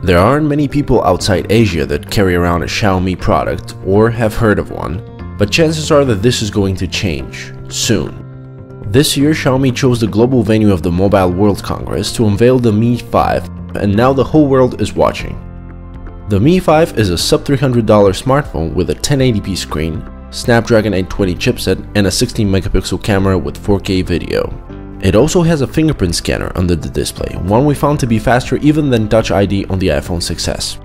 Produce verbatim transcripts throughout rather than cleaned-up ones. There aren't many people outside Asia that carry around a Xiaomi product or have heard of one, but chances are that this is going to change soon. This year, Xiaomi chose the global venue of the Mobile World Congress to unveil the Mi five, and now the whole world is watching. The Mi five is a sub three hundred dollar smartphone with a ten eighty p screen, Snapdragon eight twenty chipset, and a sixteen megapixel camera with four K video. It also has a fingerprint scanner under the display, one we found to be faster even than Touch I D on the iPhone six S.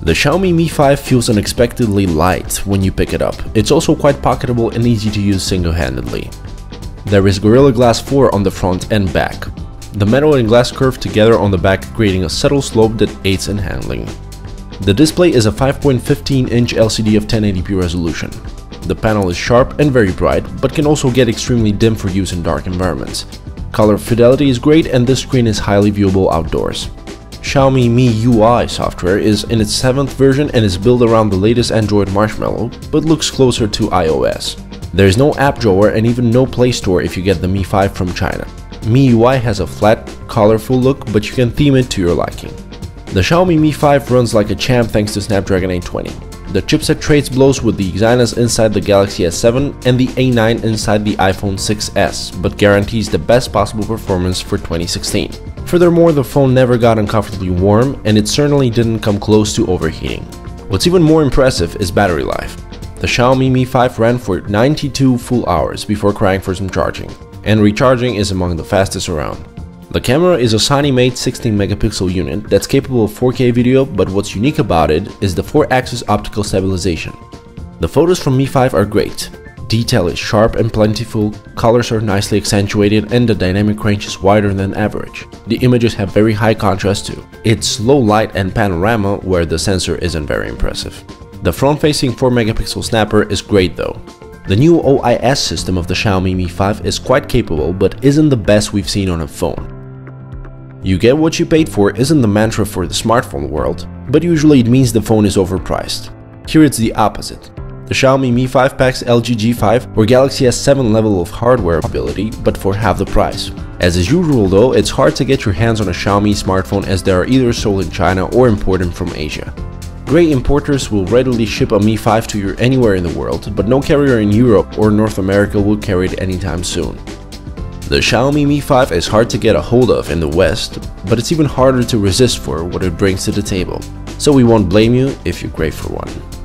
The Xiaomi Mi five feels unexpectedly light when you pick it up. It's also quite pocketable and easy to use single-handedly. There is Gorilla Glass four on the front and back. The metal and glass curve together on the back, creating a subtle slope that aids in handling. The display is a five point one five inch L C D of ten eighty p resolution. The panel is sharp and very bright, but can also get extremely dim for use in dark environments. Color fidelity is great and this screen is highly viewable outdoors. Xiaomi Mi U I software is in its seventh version and is built around the latest Android Marshmallow, but looks closer to iOS. There is no app drawer and even no Play Store if you get the Mi five from China. Mi U I has a flat, colorful look, but you can theme it to your liking. The Xiaomi Mi five runs like a champ thanks to Snapdragon eight twenty. The chipset trades blows with the Exynos inside the Galaxy S seven and the A nine inside the iPhone six S, but guarantees the best possible performance for twenty sixteen. Furthermore, the phone never got uncomfortably warm and it certainly didn't come close to overheating. What's even more impressive is battery life. The Xiaomi Mi five ran for ninety-two full hours before crying for some charging, and recharging is among the fastest around. The camera is a Sony-made sixteen megapixel unit that's capable of four K video, but what's unique about it is the four axis optical stabilization. The photos from Mi five are great. Detail is sharp and plentiful, colors are nicely accentuated, and the dynamic range is wider than average. The images have very high contrast too. It's low light and panorama, where the sensor isn't very impressive. The front-facing four megapixel snapper is great though. The new O I S system of the Xiaomi Mi five is quite capable, but isn't the best we've seen on a phone. You get what you paid for isn't the mantra for the smartphone world, but usually it means the phone is overpriced. Here it's the opposite. The Xiaomi Mi five packs L G G five or Galaxy S seven level of hardware ability, but for half the price. As is usual though, it's hard to get your hands on a Xiaomi smartphone as they are either sold in China or imported from Asia. Great importers will readily ship a Mi five to you anywhere in the world, but no carrier in Europe or North America will carry it anytime soon. The Xiaomi Mi five is hard to get a hold of in the West, but it's even harder to resist for what it brings to the table. So we won't blame you if you crave for one.